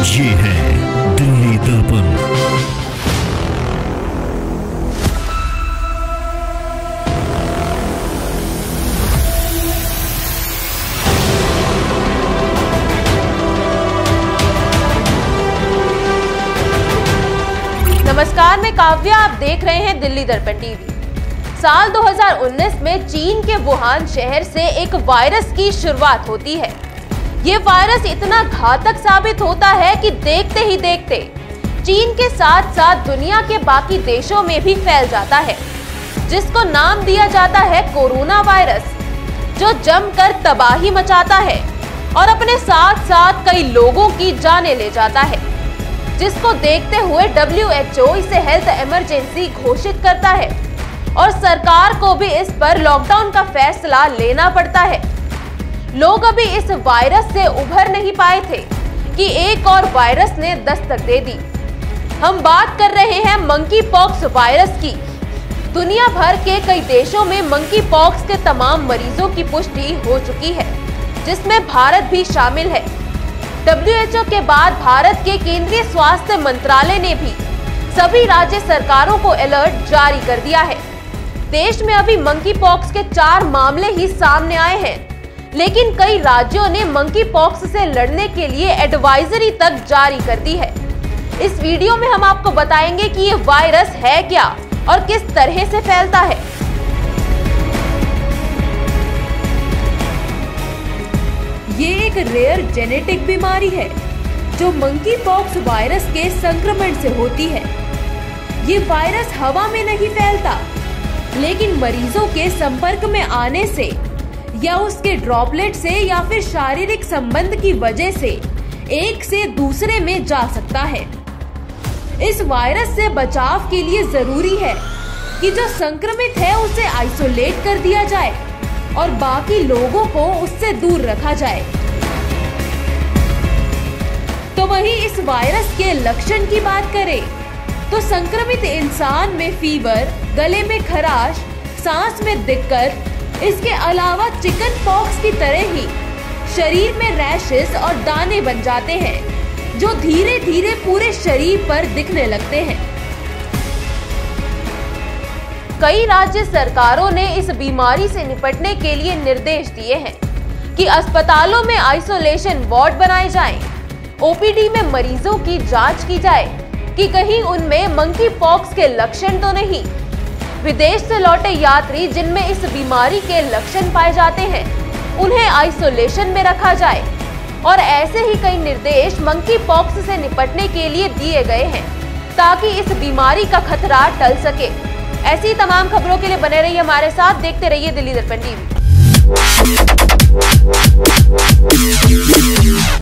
ये है दिल्ली दर्पण। नमस्कार, मैं काव्या, आप देख रहे हैं दिल्ली दर्पण टीवी। साल 2019 में चीन के वुहान शहर से एक वायरस की शुरुआत होती है। ये वायरस इतना घातक साबित होता है कि देखते ही देखते चीन के साथ साथ दुनिया के बाकी देशों में भी फैल जाता है, जिसको नाम दिया जाता है कोरोना वायरस, जो जमकर तबाही मचाता है और अपने साथ साथ कई लोगों की जानें ले जाता है, जिसको देखते हुए WHO इसे हेल्थ इमरजेंसी घोषित करता है और सरकार को भी इस पर लॉकडाउन का फैसला लेना पड़ता है। लोग अभी इस वायरस से उभर नहीं पाए थे कि एक और वायरस ने दस्तक दे दी। हम बात कर रहे हैं मंकी पॉक्स वायरस की। दुनिया भर के कई देशों में मंकी पॉक्स के तमाम मरीजों की पुष्टि हो चुकी है, जिसमें भारत भी शामिल है। WHO के बाद भारत के केंद्रीय स्वास्थ्य मंत्रालय ने भी सभी राज्य सरकारों को अलर्ट जारी कर दिया है। देश में अभी मंकी पॉक्स के 4 मामले ही सामने आए हैं, लेकिन कई राज्यों ने मंकी पॉक्स से लड़ने के लिए एडवाइजरी तक जारी कर दी है। इस वीडियो में हम आपको बताएंगे कि ये वायरस है क्या और किस तरह से फैलता है। ये एक रेयर जेनेटिक बीमारी है जो मंकी पॉक्स वायरस के संक्रमण से होती है। ये वायरस हवा में नहीं फैलता, लेकिन मरीजों के संपर्क में आने से या उसके ड्रॉपलेट से या फिर शारीरिक संबंध की वजह से एक से दूसरे में जा सकता है। इस वायरस से बचाव के लिए जरूरी है कि जो संक्रमित है उसे आइसोलेट कर दिया जाए और बाकी लोगों को उससे दूर रखा जाए। तो वहीं इस वायरस के लक्षण की बात करें तो संक्रमित इंसान में फीवर, गले में खराश, सांस में दिक्कत, इसके अलावा चिकन पॉक्स की तरह ही शरीर में रैशेस और दाने बन जाते हैं, जो धीरे धीरे पूरे शरीर पर दिखने लगते हैं। कई राज्य सरकारों ने इस बीमारी से निपटने के लिए निर्देश दिए हैं कि अस्पतालों में आइसोलेशन वार्ड बनाए जाएं, ओपीडी में मरीजों की जांच की जाए कि कहीं उनमें मंकी पॉक्स के लक्षण तो नहीं। विदेश से लौटे यात्री जिनमें इस बीमारी के लक्षण पाए जाते हैं, उन्हें आइसोलेशन में रखा जाए और ऐसे ही कई निर्देश मंकी पॉक्स से निपटने के लिए दिए गए हैं, ताकि इस बीमारी का खतरा टल सके। ऐसी तमाम खबरों के लिए बने रहिए हमारे साथ, देखते रहिए दिल्ली दर्पण टीवी।